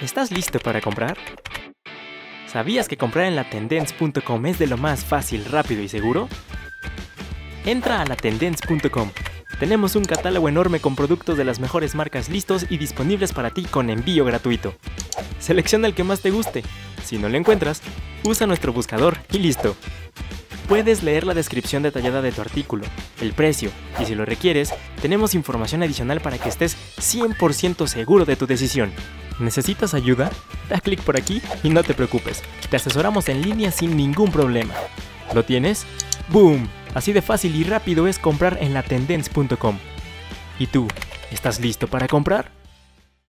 ¿Estás listo para comprar? ¿Sabías que comprar en LaTendence.com es de lo más fácil, rápido y seguro? Entra a LaTendence.com. Tenemos un catálogo enorme con productos de las mejores marcas listos y disponibles para ti con envío gratuito. Selecciona el que más te guste. Si no lo encuentras, usa nuestro buscador y listo. Puedes leer la descripción detallada de tu artículo, el precio, y si lo requieres, tenemos información adicional para que estés 100% seguro de tu decisión. ¿Necesitas ayuda? Da clic por aquí y no te preocupes, te asesoramos en línea sin ningún problema. ¿Lo tienes? ¡Boom! Así de fácil y rápido es comprar en LaTendence.com. ¿Y tú, estás listo para comprar?